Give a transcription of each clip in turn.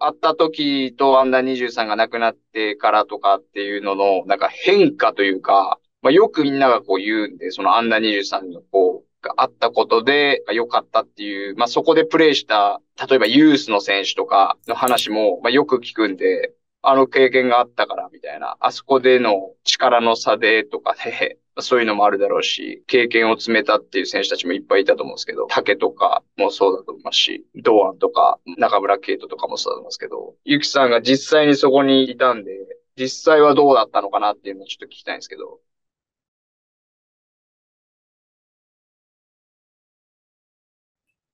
あった時とアンダー23がなくなってからとかっていうのの、なんか変化というか、まあ、よくみんながこう言うんで、そのアンダー23のこう、があったことで良かったっていう、まあ、そこでプレイした、例えばユースの選手とかの話も、まあ、よく聞くんで、あの経験があったからみたいな、あそこでの力の差でとかで、そういうのもあるだろうし、経験を積めたっていう選手たちもいっぱいいたと思うんですけど、竹とかもそうだと思いますし、堂安とか中村敬斗とかもそうだと思うんですけど、ゆきさんが実際にそこにいたんで、実際はどうだったのかなっていうのをちょっと聞きたいんですけど。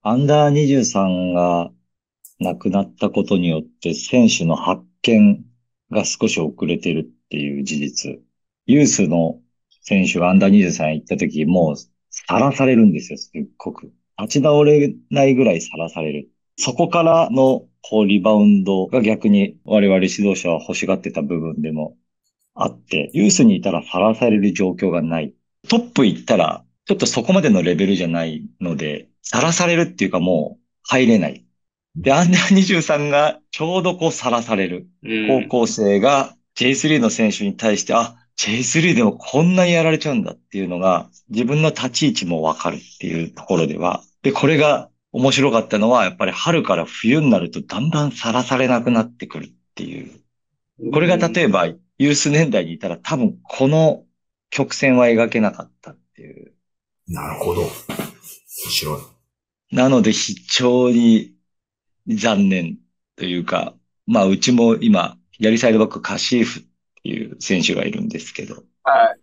アンダー23が亡くなったことによって選手の発見が少し遅れてるっていう事実。ユースの選手がアンダー23行った時、もうさらされるんですよ、すっごく。立ち直れないぐらいさらされる。そこからのこうリバウンドが逆に我々指導者は欲しがってた部分でもあって、ユースにいたらさらされる状況がない。トップ行ったらちょっとそこまでのレベルじゃないので、さらされるっていうかもう入れない。で、アンダー23がちょうどこうさらされる。高校生が J3 の選手に対して、あ、J3 でもこんなにやられちゃうんだっていうのが、自分の立ち位置もわかるっていうところでは。で、これが面白かったのは、やっぱり春から冬になるとだんだんさらされなくなってくるっていう。これが例えばユース年代にいたら多分この曲線は描けなかったっていう。なるほど。面白い。なので非常に残念というか、まあうちも今、左サイドバックカシーフっていう選手がいるんですけど、はい、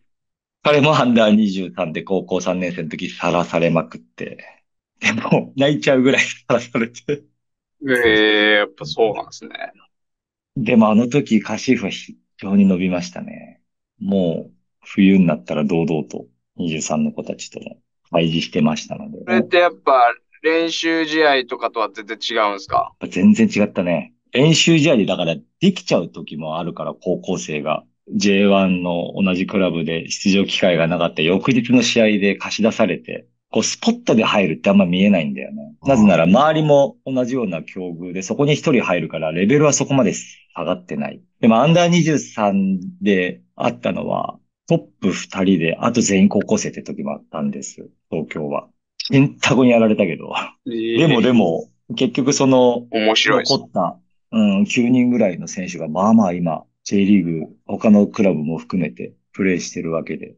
彼もアンダー23で高校3年生の時さらされまくって、でも泣いちゃうぐらいさらされて。やっぱそうなんですね。でもあの時カシーフは非常に伸びましたね。もう冬になったら堂々と。23の子たちとも対峙してましたので。それってやっぱ練習試合とかとは全然違うんですか？全然違ったね。練習試合でだからできちゃう時もあるから、高校生が J1 の同じクラブで出場機会がなかった翌日の試合で貸し出されて、こうスポットで入るってあんま見えないんだよね。なぜなら周りも同じような境遇でそこに一人入るからレベルはそこまで下がってない。でもアンダー23であったのは、トップ2人で、あと全員高校生って時もあったんです、東京は。エンタゴにやられたけど。でも、結局その、面白い残った、9人ぐらいの選手が、まあまあ今、J リーグ、他のクラブも含めてプレイしてるわけで、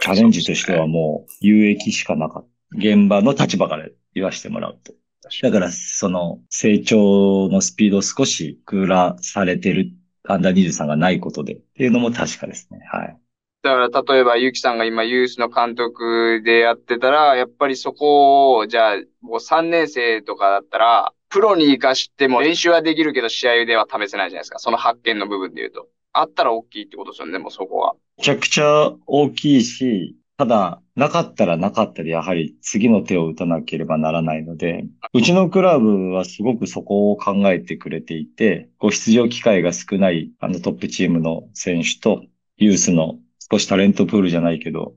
チャレンジとしてはもう有益しかなかった。現場の立場から言わせてもらうと。だから、その、成長のスピードを少しくらされてる、アンダー23がないことで、っていうのも確かですね。はい。だから、例えば、ゆきさんが今、ユースの監督でやってたら、やっぱりそこを、じゃあ、もう3年生とかだったら、プロに活かしても練習はできるけど、試合では試せないじゃないですか。その発見の部分で言うと。あったら大きいってことですよね、もうそこは。めちゃくちゃ大きいし、ただ、なかったらなかったで、やはり次の手を打たなければならないので、うちのクラブはすごくそこを考えてくれていて、ご出場機会が少ない、トップチームの選手と、ユースの少しタレントプールじゃないけど、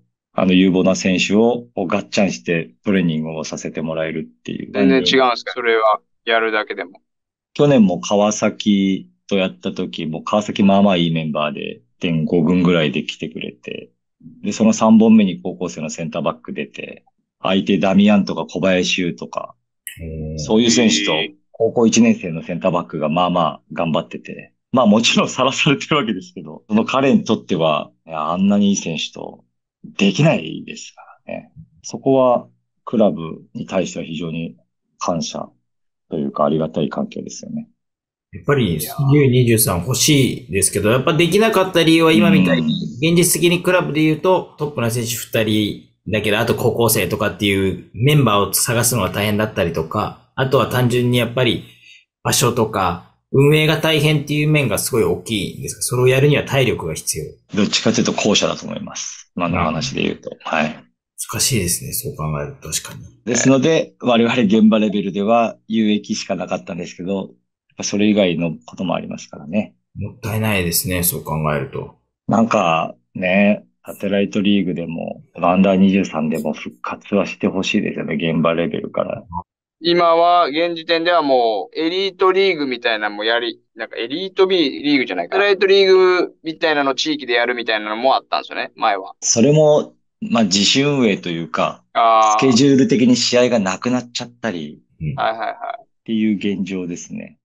有望な選手をガッチャンしてトレーニングをさせてもらえるっていう。全然違うんですか？それはやるだけでも。去年も川崎とやった時も、川崎まあまあいいメンバーで、1.5 軍ぐらいで来てくれて、で、その3本目に高校生のセンターバック出て、相手ダミアンとか小林優とか、そういう選手と高校1年生のセンターバックがまあまあ頑張ってて、まあもちろんさらされてるわけですけど、その彼にとっては、あんなにいい選手とできないですからね。そこはクラブに対しては非常に感謝というかありがたい環境ですよね。やっぱり U23 欲しいですけど、やっぱできなかった理由は今みたいに、現実的にクラブで言うとトップの選手2人だけど、あと高校生とかっていうメンバーを探すのは大変だったりとか、あとは単純にやっぱり場所とか、運営が大変っていう面がすごい大きいんですが、それをやるには体力が必要。どっちかというと後者だと思います。今の話で言うと。はい。難しいですね。そう考えると確かに。ですので、我々現場レベルでは有益しかなかったんですけど、やっぱそれ以外のこともありますからね。もったいないですね。そう考えると。なんかね、サテライトリーグでも、アンダー23でも復活はしてほしいですよね。現場レベルから。今は、現時点ではもう、エリートリーグみたいなのもなんかエリート B リーグじゃないか。スライトリーグみたいなの地域でやるみたいなのもあったんですよね、前は。それも、まあ自主運営というか、スケジュール的に試合がなくなっちゃったり、はいはいはい。っていう現状ですね。